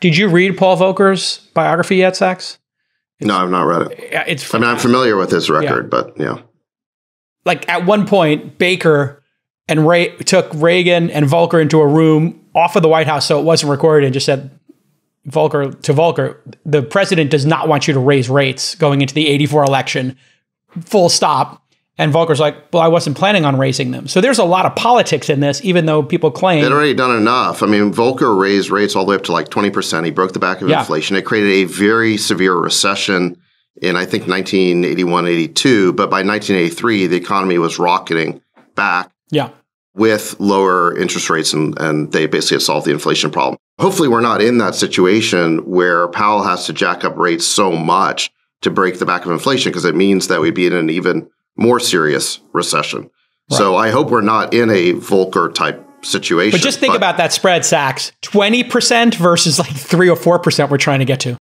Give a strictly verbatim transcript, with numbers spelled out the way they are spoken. Did you read Paul Volcker's biography yet, Sacks? It's, no, I've not read it. It's I mean, I'm familiar with his record, yeah. but yeah. Like at one point, Baker and Ray took Reagan and Volcker into a room off of the White House so it wasn't recorded and just said, Volcker to Volcker, the president does not want you to raise rates going into the eighty-four election, full stop. And Volcker's like, well, I wasn't planning on raising them. So there's a lot of politics in this, even though people claim they'd already done enough. I mean, Volcker raised rates all the way up to like twenty percent. He broke the back of yeah. inflation. It created a very severe recession in, I think, nineteen eighty-one, eighty-two. But by nineteen eighty-three, the economy was rocketing back yeah. with lower interest rates. And, and they basically had solved the inflation problem. Hopefully, we're not in that situation where Powell has to jack up rates so much to break the back of inflation, because it means that we'd be in an even more serious recession. Right. So I hope we're not in a Volcker-type situation. But just think but about that spread, Sacks. twenty percent versus like three or four percent we're trying to get to.